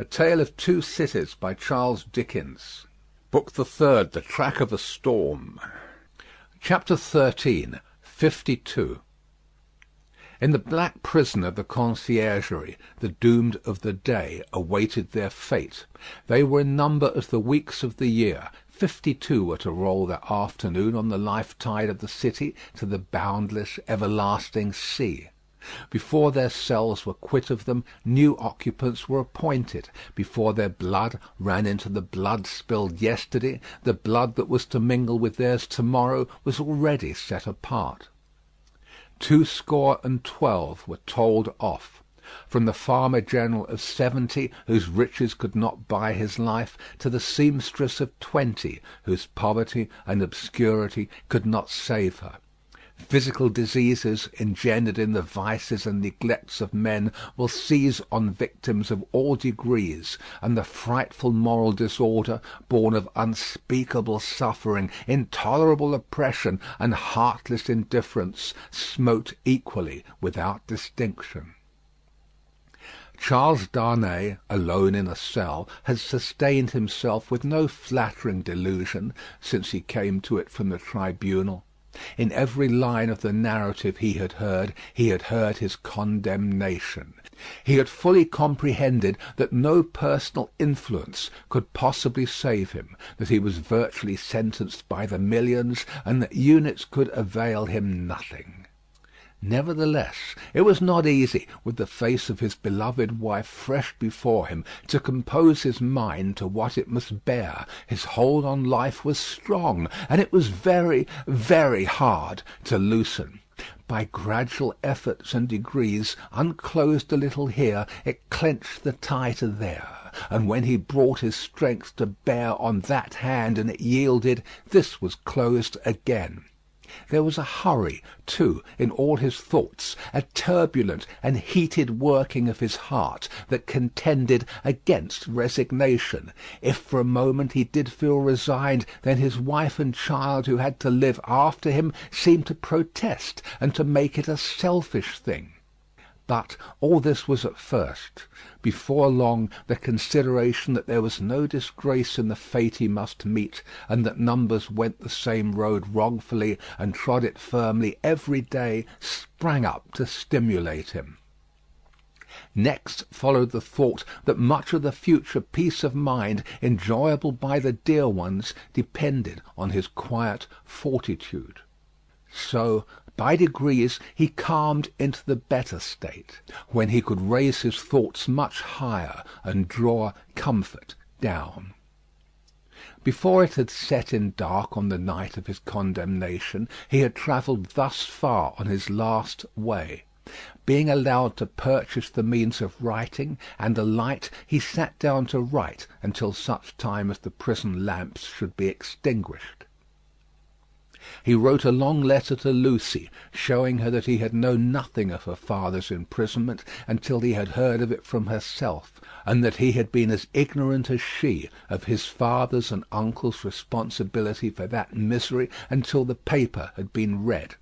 A Tale of Two Cities, by Charles Dickens. Book the Third. The Track of a Storm. Chapter 13. 52. In the black prison of the Conciergerie, the doomed of the day awaited their fate. They were in number as the weeks of the year. 52 were to roll that afternoon on the life tide of the city to the boundless, everlasting sea. Before their cells were quit of them, new occupants were appointed. Before their blood ran into the blood spilled yesterday, the blood that was to mingle with theirs to-morrow was already set apart. 212 were told off, from the farmer-general of 70, whose riches could not buy his life, to the seamstress of 20, whose poverty and obscurity could not save her. Physical diseases engendered in the vices and neglects of men will seize on victims of all degrees, and the frightful moral disorder, born of unspeakable suffering, intolerable oppression, and heartless indifference, smote equally without distinction. Charles Darnay, alone in a cell, had sustained himself with no flattering delusion since he came to it from the tribunal. In every line of the narrative he had heard his condemnation. He had fully comprehended that no personal influence could possibly save him, that he was virtually sentenced by the millions, and that units could avail him nothing. Nevertheless, it was not easy, with the face of his beloved wife fresh before him, to compose his mind to what it must bear. His hold on life was strong, and it was very, very hard to loosen. By gradual efforts and degrees, unclosed a little here, it clenched the tighter there, and when he brought his strength to bear on that hand and it yielded, this was closed again. There was a hurry, too, in all his thoughts, a turbulent and heated working of his heart that contended against resignation. If for a moment he did feel resigned, then his wife and child who had to live after him seemed to protest and to make it a selfish thing. But all this was at first. Before long, the consideration that there was no disgrace in the fate he must meet, and that numbers went the same road wrongfully and trod it firmly every day, sprang up to stimulate him. Next followed the thought that much of the future peace of mind enjoyable by the dear ones depended on his quiet fortitude. So, by degrees he calmed into the better state, when he could raise his thoughts much higher and draw comfort down. Before it had set in dark on the night of his condemnation, he had travelled thus far on his last way. Being allowed to purchase the means of writing and a light, he sat down to write until such time as the prison lamps should be extinguished. He wrote a long letter to Lucy, showing her that he had known nothing of her father's imprisonment until he had heard of it from herself, and that he had been as ignorant as she of his father's and uncle's responsibility for that misery until the paper had been read.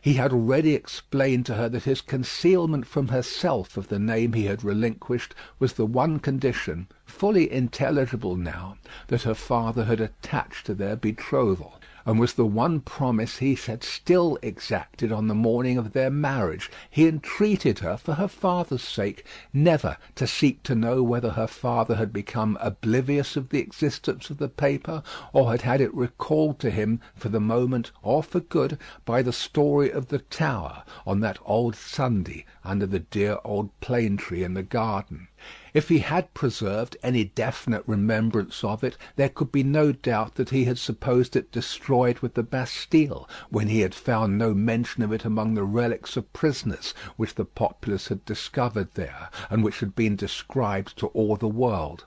He had already explained to her that his concealment from herself of the name he had relinquished was the one condition, fully intelligible now, that her father had attached to their betrothal, and was the one promise he had still exacted on the morning of their marriage. He entreated her, for her father's sake, never to seek to know whether her father had become oblivious of the existence of the paper, or had had it recalled to him for the moment or for good by the story of the tower on that old Sunday under the dear old plane tree in the garden. If he had preserved any definite remembrance of it, there could be no doubt that he had supposed it destroyed with the Bastille, when he had found no mention of it among the relics of prisoners which the populace had discovered there, and which had been described to all the world.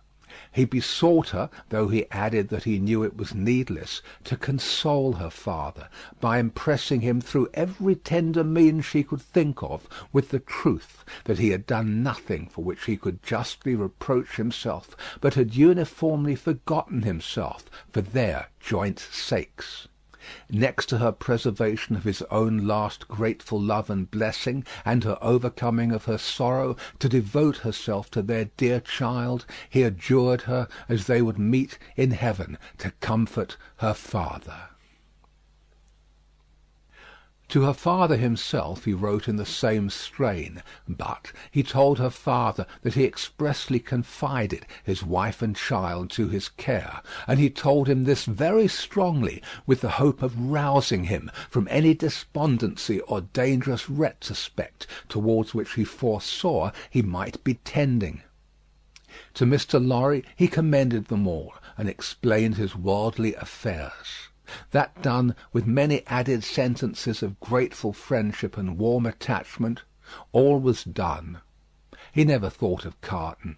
He besought her, though he added that he knew it was needless, to console her father by impressing him through every tender means she could think of with the truth that he had done nothing for which he could justly reproach himself, but had uniformly forgotten himself for their joint sakes. Next to her preservation of his own last grateful love and blessing, and her overcoming of her sorrow, to devote herself to their dear child, he adjured her, as they would meet in heaven, to comfort her father. To her father himself he wrote in the same strain, but he told her father that he expressly confided his wife and child to his care, and he told him this very strongly, with the hope of rousing him from any despondency or dangerous retrospect towards which he foresaw he might be tending. To Mr. Lorry he commended them all, and explained his worldly affairs. That done, with many added sentences of grateful friendship and warm attachment, all was done. He never thought of Carton.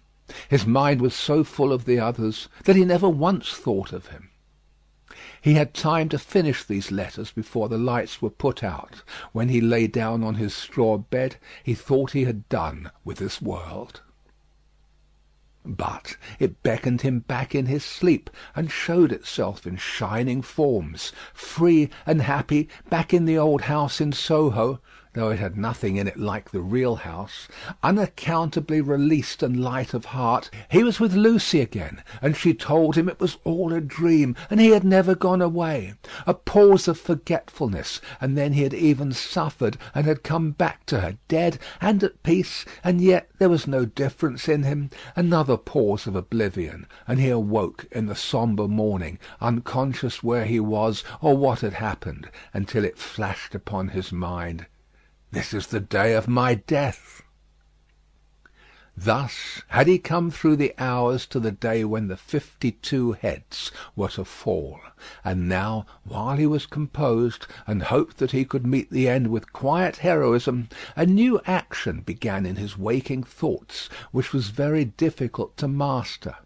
His mind was so full of the others that he never once thought of him. He had time to finish these letters before the lights were put out. When he lay down on his straw bed, he thought he had done with this world. But it beckoned him back in his sleep, and showed itself in shining forms, free and happy, back in the old house in Soho, though it had nothing in it like the real house. Unaccountably released and light of heart, he was with Lucy again, and she told him it was all a dream, and he had never gone away. A pause of forgetfulness, and then he had even suffered, and had come back to her, dead and at peace, and yet there was no difference in him. Another pause of oblivion, and he awoke in the sombre morning, unconscious where he was or what had happened, until it flashed upon his mind, "This is the day of my death." Thus had he come through the hours to the day when the 52 heads were to fall, and now, while he was composed, and hoped that he could meet the end with quiet heroism, a new action began in his waking thoughts, which was very difficult to master.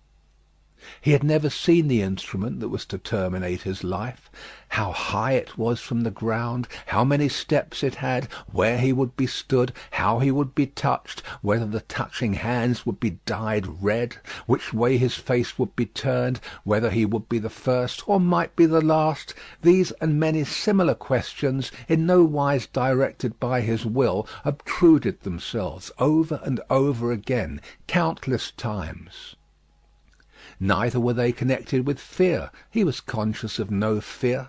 He had never seen the instrument that was to terminate his life. How high it was from the ground, how many steps it had, where he would be stood, how he would be touched, whether the touching hands would be dyed red, which way his face would be turned, whether he would be the first or might be the last, these and many similar questions, in no wise directed by his will, obtruded themselves over and over again, countless times. Neither were they connected with fear. He was conscious of no fear.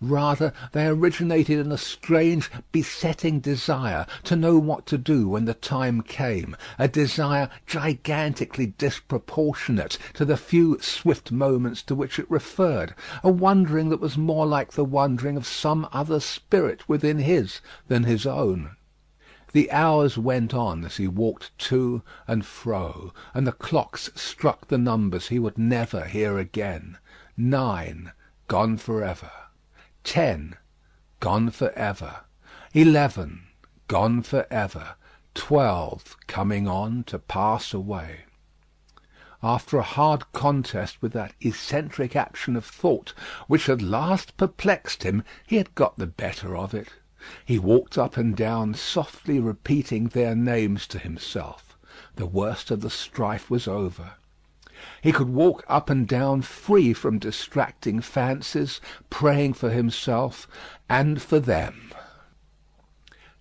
Rather, they originated in a strange, besetting desire to know what to do when the time came, a desire gigantically disproportionate to the few swift moments to which it referred, a wondering that was more like the wondering of some other spirit within his than his own. The hours went on as he walked to and fro, and the clocks struck the numbers he would never hear again. 9, gone forever. 10, gone forever. 11, gone forever. 12, coming on to pass away. After a hard contest with that eccentric action of thought, which at last perplexed him, he had got the better of it. He walked up and down, softly repeating their names to himself. The worst of the strife was over. He could walk up and down free from distracting fancies, praying for himself and for them.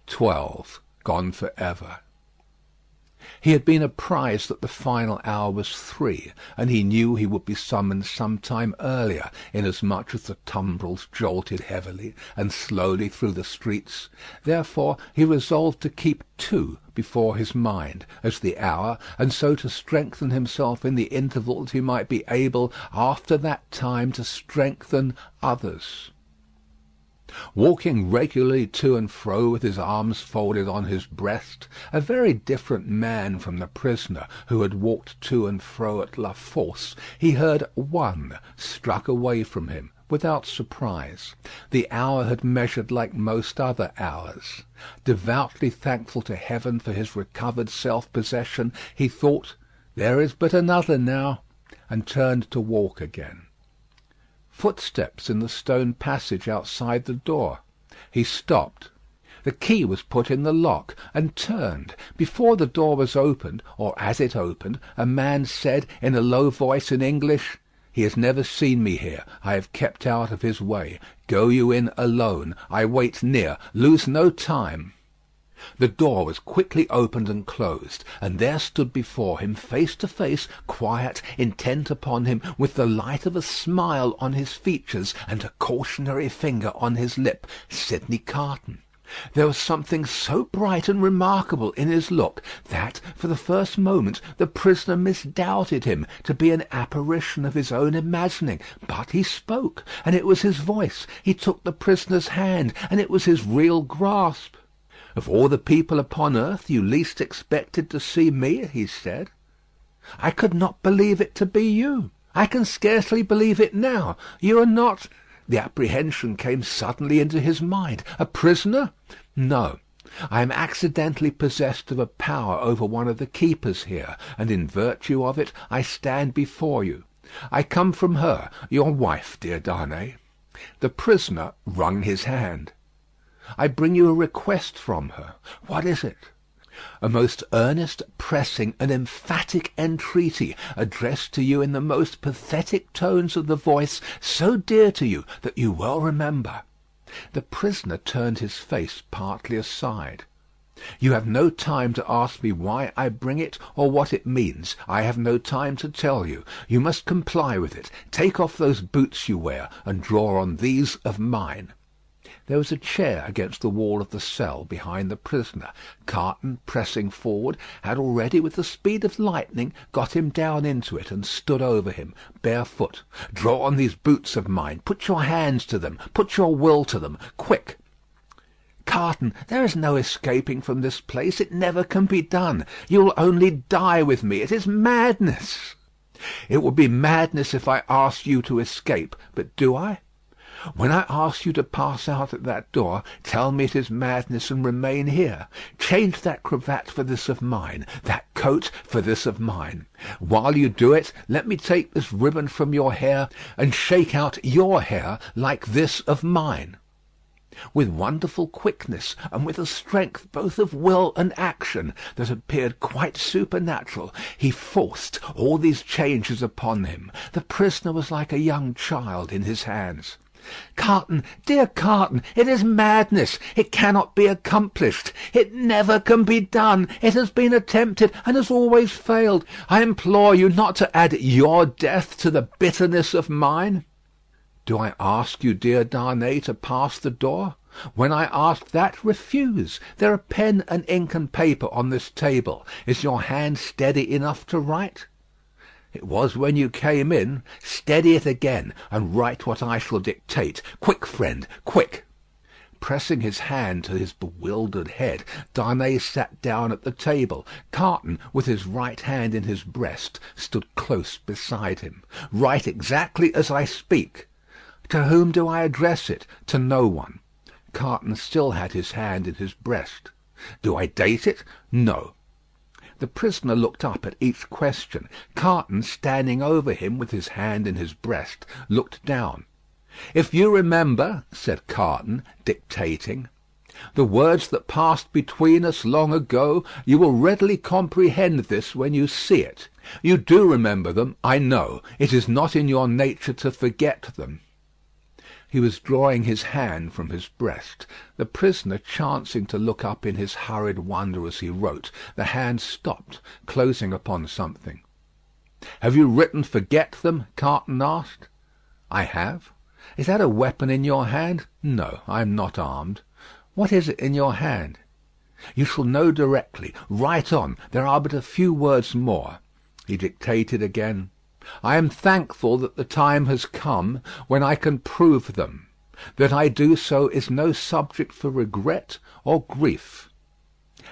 12, gone forever. He had been apprised that the final hour was 3, and he knew he would be summoned some time earlier, inasmuch as the tumbrils jolted heavily and slowly through the streets. Therefore he resolved to keep 2 before his mind as the hour, and so to strengthen himself in the interval that he might be able after that time to strengthen others. Walking regularly to and fro with his arms folded on his breast, a very different man from the prisoner who had walked to and fro at La Force, he heard 1 struck away from him, without surprise. The hour had measured like most other hours. Devoutly thankful to heaven for his recovered self-possession, he thought, "There is but another now," and turned to walk again. Footsteps in the stone passage outside the door. He stopped. The key was put in the lock, and turned. Before the door was opened, or as it opened, a man said in a low voice in English, He has never seen me here. I have kept out of his way. Go you in alone. I wait near. Lose no time." The door was quickly opened and closed, and there stood before him, face to face, quiet, intent upon him, with the light of a smile on his features and a cautionary finger on his lip, Sidney Carton. There was something so bright and remarkable in his look that, for the first moment, the prisoner misdoubted him to be an apparition of his own imagining. But he spoke, and it was his voice. He took the prisoner's hand, and it was his real grasp. "Of all the people upon earth, you least expected to see me," he said. "I could not believe it to be you. I can scarcely believe it now. You are not—" The apprehension came suddenly into his mind. "A prisoner? No. I am accidentally possessed of a power over one of the keepers here, and in virtue of it I stand before you. I come from her, your wife, dear Darnay." The prisoner wrung his hand. "I bring you a request from her." "What is it?" "A most earnest, pressing, and emphatic entreaty, addressed to you in the most pathetic tones of the voice so dear to you that you well remember." The prisoner turned his face partly aside. "You have no time to ask me why I bring it, or what it means. I have no time to tell you. You must comply with it. Take off those boots you wear, and draw on these of mine." There was a chair against the wall of the cell behind the prisoner. Carton, pressing forward, had already, with the speed of lightning, got him down into it, and stood over him, barefoot. "Draw on these boots of mine. Put your hands to them. Put your will to them. Quick!" "Carton, there is no escaping from this place. It never can be done. You will only die with me. It is madness." "It would be madness if I asked you to escape. But do I? When I ask you to pass out at that door, tell me it is madness and remain here. Change that cravat for this of mine, that coat for this of mine. While you do it, let me take this ribbon from your hair and shake out your hair like this of mine." With wonderful quickness, and with a strength both of will and action that appeared quite supernatural, he forced all these changes upon him. The prisoner was like a young child in his hands. "Carton, dear Carton, it is madness. It cannot be accomplished. It never can be done. It has been attempted, and has always failed. I implore you not to add your death to the bitterness of mine." "Do I ask you, dear Darnay, to pass the door? When I ask that, refuse. There are pen and ink and paper on this table. Is your hand steady enough to write?" "It was when you came in. Steady it again, and write what I shall dictate. Quick, friend, quick!" Pressing his hand to his bewildered head, Darnay sat down at the table. Carton, with his right hand in his breast, stood close beside him. "Write exactly as I speak." "To whom do I address it?" "To no one." Carton still had his hand in his breast. "Do I date it?" "No." The prisoner looked up at each question. Carton, standing over him with his hand in his breast, looked down. "If you remember," said Carton, dictating, "the words that passed between us long ago, you will readily comprehend this when you see it. You do remember them, I know. It is not in your nature to forget them." He was drawing his hand from his breast. The prisoner, chancing to look up in his hurried wonder as he wrote, the hand stopped, closing upon something. "Have you written 'forget them'?" Carton asked. "I have." "Is that a weapon in your hand?" "No, I am not armed." "What is it in your hand?" "You shall know directly. Write on. There are but a few words more." He dictated again. "I am thankful that the time has come when I can prove them. That I do so is no subject for regret or grief."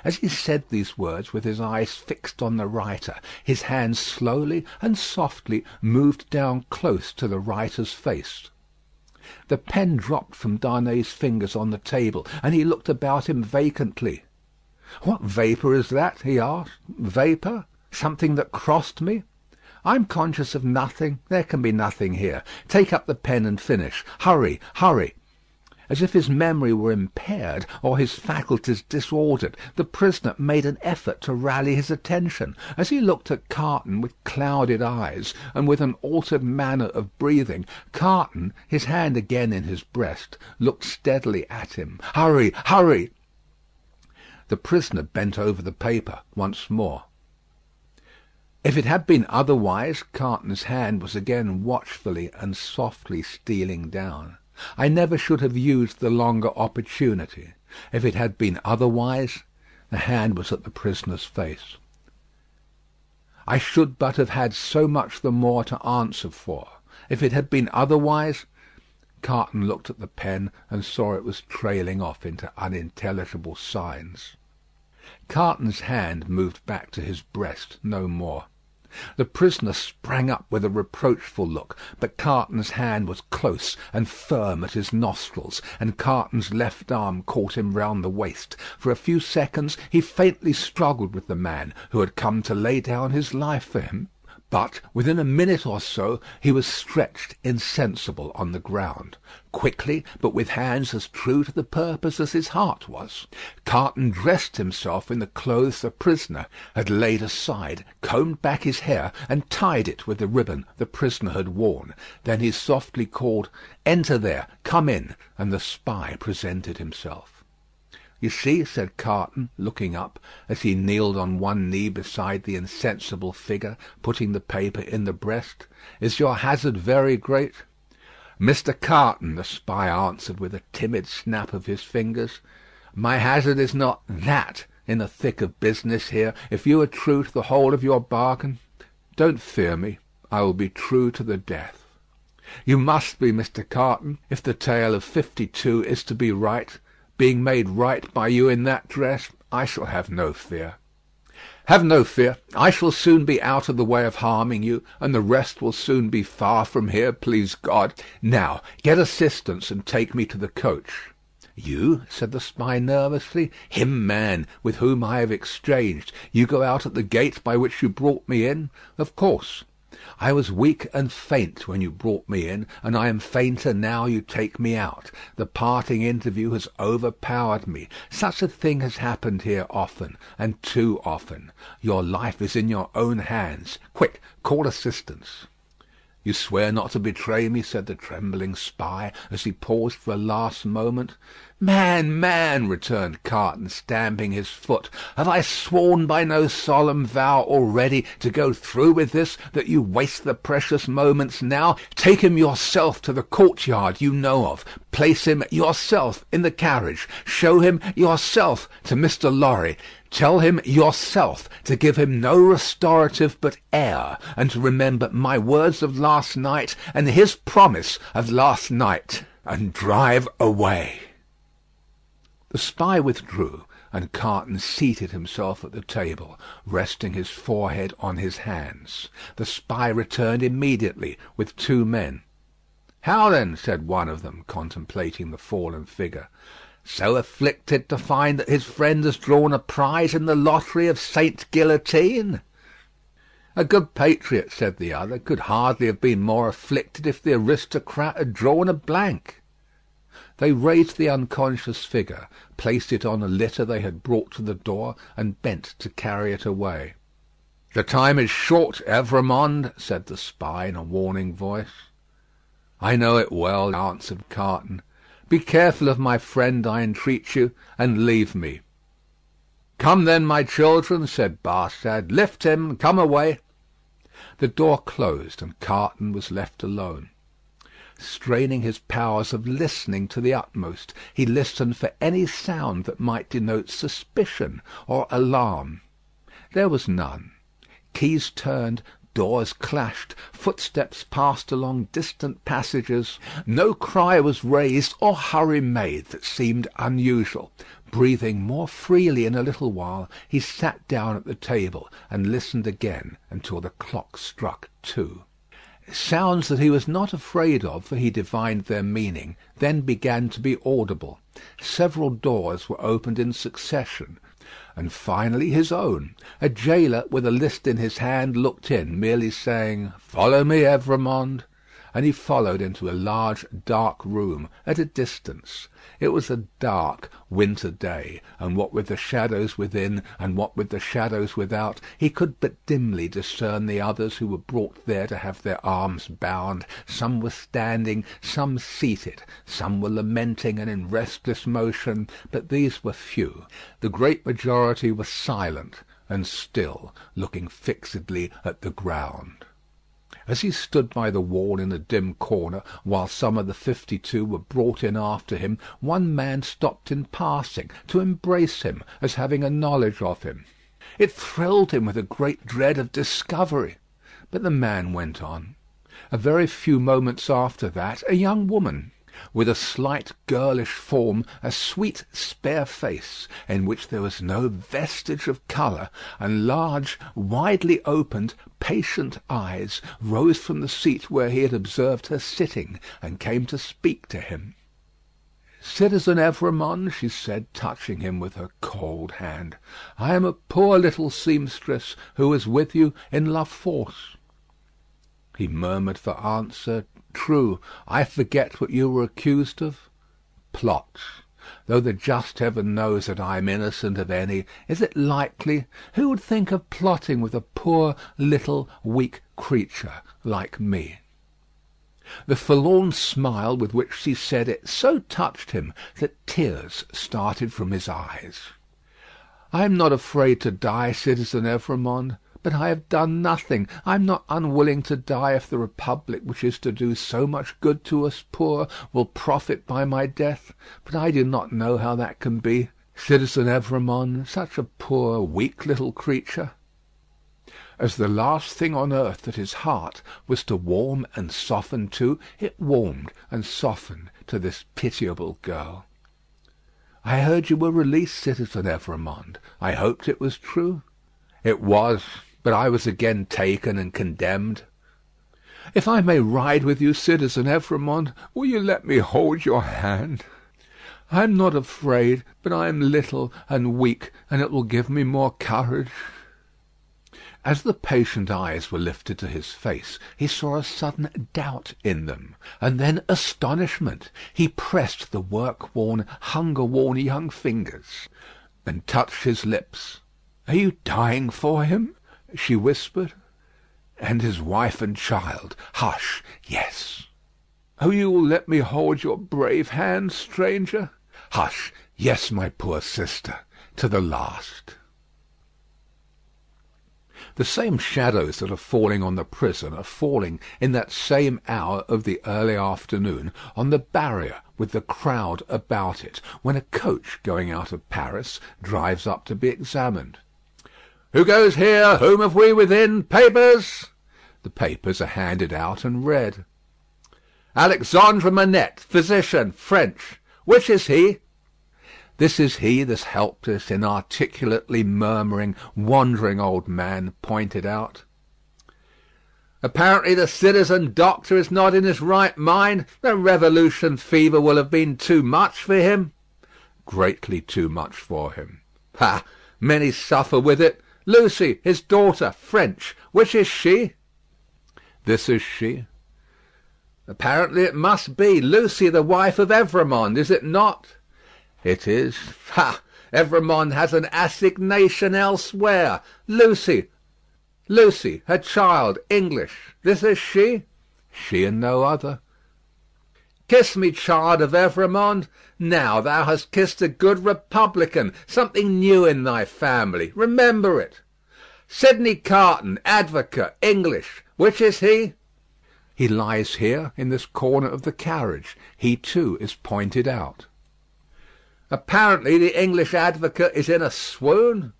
As he said these words with his eyes fixed on the writer, his hand slowly and softly moved down close to the writer's face. The pen dropped from Darnay's fingers on the table, and he looked about him vacantly. "What vapour is that?" he asked. "Vapour? Something that crossed me?" "I am conscious of nothing. There can be nothing here. Take up the pen and finish. Hurry, hurry." As if his memory were impaired or his faculties disordered, the prisoner made an effort to rally his attention. As he looked at Carton with clouded eyes and with an altered manner of breathing, Carton, his hand again in his breast, looked steadily at him. "Hurry, hurry!" The prisoner bent over the paper once more. If it had been otherwise, Carton's hand was again watchfully and softly stealing down. I never should have used the longer opportunity. If it had been otherwise, the hand was at the prisoner's face. I should but have had so much the more to answer for. If it had been otherwise, Carton looked at the pen and saw it was trailing off into unintelligible signs. Carton's hand moved back to his breast, no more. The prisoner sprang up with a reproachful look, but Carton's hand was close and firm at his nostrils, and Carton's left arm caught him round the waist. For a few seconds he faintly struggled with the man who had come to lay down his life for him, but within a minute or so he was stretched insensible on the ground. Quickly, but with hands as true to the purpose as his heart was, Carton dressed himself in the clothes the prisoner had laid aside, combed back his hair, and tied it with the ribbon the prisoner had worn. Then he softly called, "Enter there, come in," and the spy presented himself. "You see," said Carton, looking up, as he kneeled on one knee beside the insensible figure, putting the paper in the breast, "is your hazard very great?" "Mr. Carton," the spy answered with a timid snap of his fingers, "my hazard is not that in the thick of business here. If you are true to the whole of your bargain, don't fear me. I will be true to the death." "You must be, Mr. Carton, if the tale of 52 is to be right. Being made right by you in that dress, I shall have no fear." "Have no fear. I shall soon be out of the way of harming you, and the rest will soon be far from here, please God. Now, get assistance and take me to the coach." "You," said the spy nervously, "him man with whom I have exchanged, you go out at the gate by which you brought me in?" "Of course." "I was weak and faint when you brought me in, and I am fainter now you take me out. The parting interview has overpowered me. Such a thing has happened here often, and too often. Your life is in your own hands. Quick, call assistance." "You swear not to betray me?" said the trembling spy, as he paused for a last moment. "Man, man," returned Carton, stamping his foot, "have I sworn by no solemn vow already to go through with this, that you waste the precious moments now? Take him yourself to the courtyard you know of. Place him yourself in the carriage. Show him yourself to Mr. Lorry. Tell him yourself to give him no restorative but air, and to remember my words of last night and his promise of last night, and drive away." The spy withdrew, and Carton seated himself at the table, resting his forehead on his hands. The spy returned immediately with two men. "How then?" said one of them, contemplating the fallen figure. "So afflicted to find that his friend has drawn a prize in the lottery of St. Guillotine?" "A good patriot," said the other, "could hardly have been more afflicted if the aristocrat had drawn a blank." They raised the unconscious figure, placed it on a litter they had brought to the door, and bent to carry it away. "The time is short, Evrémonde," said the spy in a warning voice. "I know it well," answered Carton. "Be careful of my friend, I entreat you, and leave me." "Come then, my children," said Barsad, "lift him, come away." The door closed, and Carton was left alone. Straining his powers of listening to the utmost, he listened for any sound that might denote suspicion or alarm. There was none. Keys turned, doors clashed, footsteps passed along distant passages. No cry was raised or hurry made that seemed unusual. Breathing more freely in a little while, he sat down at the table and listened again until the clock struck 2. Sounds that he was not afraid of, for he divined their meaning, then began to be audible. Several doors were opened in succession, and finally his own. A jailer with a list in his hand looked in, merely saying, "Follow me, Evrémonde," and he followed into a large dark room at a distance. It was a dark winter day, and what with the shadows within and what with the shadows without, he could but dimly discern the others who were brought there to have their arms bound. Some were standing, some seated, some were lamenting and in restless motion, but these were few. The great majority were silent and still, looking fixedly at the ground. As he stood by the wall in a dim corner, while some of the 52 were brought in after him, one man stopped in passing to embrace him as having a knowledge of him. It thrilled him with a great dread of discovery. But the man went on. A very few moments after that, a young woman, with a slight girlish form, a sweet spare face, in which there was no vestige of colour, and large, widely opened, patient eyes, rose from the seat where he had observed her sitting, and came to speak to him. "Citizen Evrémonde," she said, touching him with her cold hand, "I am a poor little seamstress who was with you in La Force." He murmured for answer, "True, I forget what you were accused of." "Plots. Though the just heaven knows that I am innocent of any, is it likely? Who would think of plotting with a poor, little, weak creature like me?" The forlorn smile with which she said it so touched him that tears started from his eyes. "I am not afraid to die, citizen Evrémonde. But I have done nothing. I am not unwilling to die if the Republic, which is to do so much good to us poor, will profit by my death. But I do not know how that can be. Citizen Evrémonde, such a poor, weak little creature." As the last thing on earth that his heart was to warm and soften to, it warmed and softened to this pitiable girl. "I heard you were released, citizen Evrémonde. I hoped it was true." "It was. But I was again taken and condemned." "If I may ride with you, citizen Evrémonde, will you let me hold your hand?" "I am not afraid, but I am little and weak, and it will give me more courage." As the patient eyes were lifted to his face, he saw a sudden doubt in them, and then astonishment. He pressed the work-worn, hunger-worn young fingers, and touched his lips. "Are you dying for him?" she whispered. "And his wife and child. Hush! Yes." "Oh, you will let me hold your brave hand, stranger?" "Hush! Yes, my poor sister, to the last." The same shadows that are falling on the prison are falling in that same hour of the early afternoon on the barrier with the crowd about it, when a coach going out of Paris drives up to be examined. "Who goes here? Whom have we within? Papers!" The papers are handed out and read. "Alexandre Manette, physician, French. Which is he?" This is he, this helpless, inarticulately murmuring, wandering old man pointed out. "Apparently the citizen doctor is not in his right mind. The revolution fever will have been too much for him." "Greatly too much for him." "Ha! Many suffer with it. Lucy, his daughter, French. Which is she?" "This is she." "Apparently it must be Lucy, the wife of Evrémonde, is it not?" "It is." "Ha! Evrémonde has an assignation elsewhere. Lucy, her child, English. This is she?" "She and no other." "Kiss me, child of Evrémonde. Now thou hast kissed a good Republican, something new in thy family. Remember it. Sidney Carton, advocate, English. Which is he?" "He lies here in this corner of the carriage. He too is pointed out." "Apparently the English advocate is in a swoon."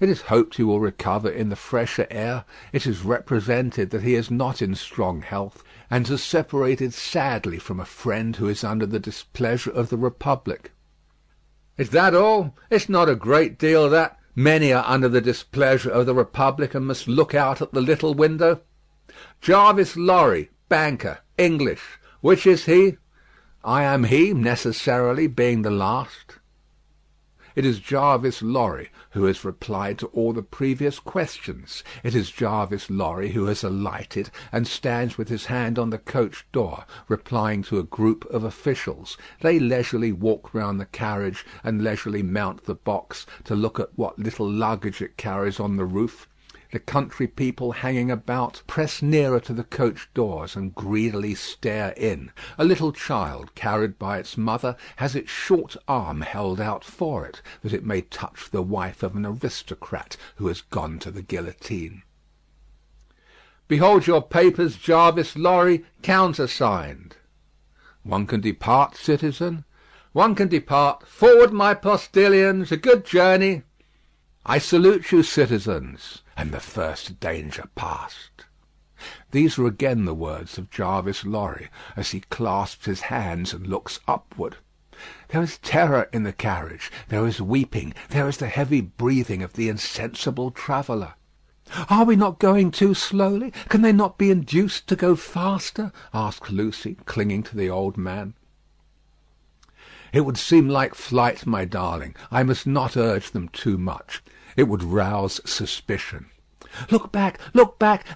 "It is hoped he will recover in the fresher air. It is represented that he is not in strong health, and has separated sadly from a friend who is under the displeasure of the Republic." "Is that all? It's not a great deal, that. Many are under the displeasure of the Republic, and must look out at the little window." "Jarvis Lorry, banker, English. Which is he?" "I am he, necessarily, being the last." It is Jarvis Lorry who has replied to all the previous questions. It is Jarvis Lorry who has alighted and stands with his hand on the coach door, replying to a group of officials. They leisurely walk round the carriage and leisurely mount the box to look at what little luggage it carries on the roof. The country people hanging about press nearer to the coach doors and greedily stare in. A little child carried by its mother has its short arm held out for it, that it may touch the wife of an aristocrat who has gone to the guillotine. "Behold your papers, Jarvis Lorry, countersigned." "One can depart, citizen?" "One can depart. Forward, my postilions. A good journey." "I salute you, citizens." And the first danger passed. These are again the words of Jarvis Lorry, as he clasps his hands and looks upward. There is terror in the carriage, there is weeping, there is the heavy breathing of the insensible traveller. "Are we not going too slowly? Can they not be induced to go faster?" asked Lucy, clinging to the old man. "It would seem like flight, my darling. I must not urge them too much. It would rouse suspicion." Look back,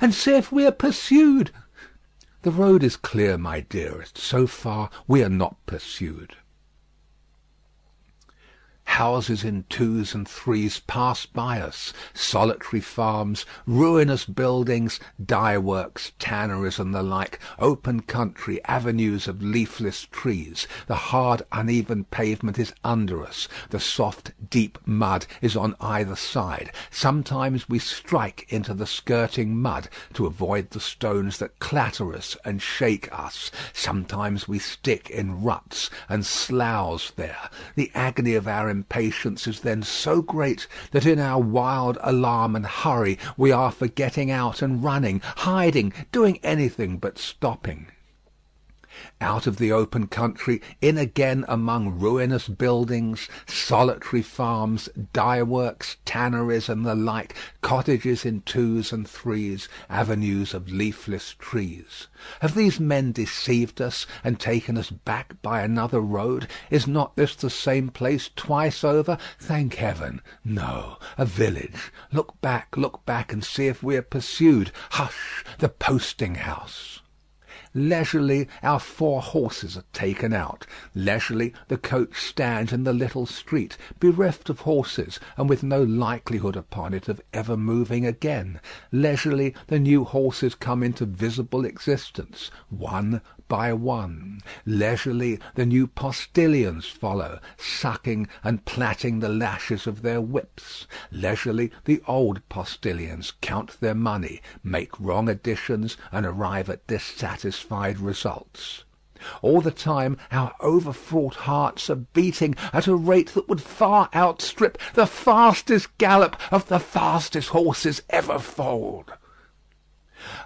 and see if we are pursued." "The road is clear, my dearest. So far we are not pursued." Houses in twos and threes pass by us, solitary farms, ruinous buildings, dye-works, tanneries, and the like, open country, avenues of leafless trees. The hard, uneven pavement is under us. The soft, deep mud is on either side. Sometimes we strike into the skirting mud to avoid the stones that clatter us and shake us. Sometimes we stick in ruts and sloughs there. The agony of our impatience is then so great that in our wild alarm and hurry we are for getting out and running, hiding, doing anything but stopping. Out of the open country, in again among ruinous buildings, solitary farms, dye-works, tanneries, and the like, cottages in twos and threes, avenues of leafless trees. Have these men deceived us and taken us back by another road? Is not this the same place twice over? Thank heaven! No, a village. Look back, and see if we are pursued. Hush! The posting house. Leisurely our four horses are taken out. Leisurely the coach stands in the little street, bereft of horses, and with no likelihood upon it of ever moving again. Leisurely the new horses come into visible existence, one by one. Leisurely the new postilions follow, sucking and plaiting the lashes of their whips. Leisurely the old postilions count their money, make wrong additions, and arrive at dissatisfaction. Results. All the time our overfraught hearts are beating at a rate that would far outstrip the fastest gallop of the fastest horses ever foaled.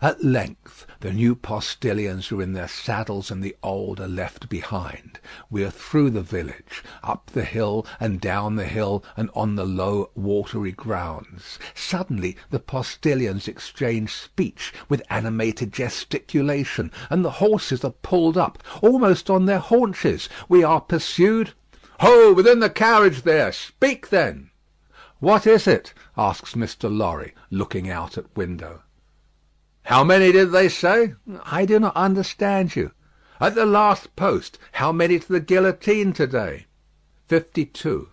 At length the new postilions are in their saddles and the old are left behind. We are through the village, up the hill and down the hill and on the low watery grounds. Suddenly the postilions exchange speech with animated gesticulation, and the horses are pulled up, almost on their haunches. We are pursued. "Ho, within the carriage there! Speak then!" "What is it?" asks Mr. Lorry, looking out at window. "How many did they say?" "I do not understand you." "At the last post, how many to the guillotine to-day?" "52."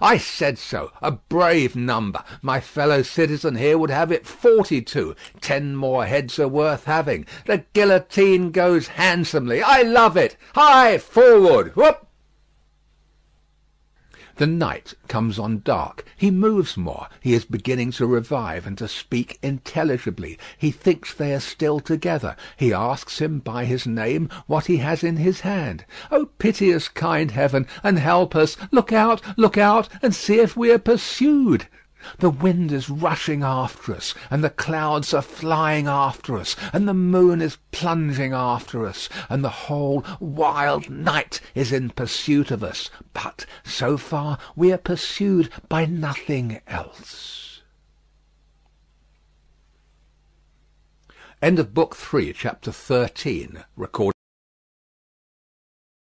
"I said so. A brave number. My fellow citizen here would have it 42. 10 more heads are worth having. The guillotine goes handsomely. I love it. Hi, forward! Whoop!" The night comes on dark. He moves more. He is beginning to revive and to speak intelligibly. He thinks they are still together. He asks him by his name what he has in his hand. "Oh, piteous kind heaven, and help us! Look out, and see if we are pursued!" The wind is rushing after us, and the clouds are flying after us, and the moon is plunging after us, and the whole wild night is in pursuit of us. But so far we are pursued by nothing else. End of Book 3, Chapter 13. Recorded.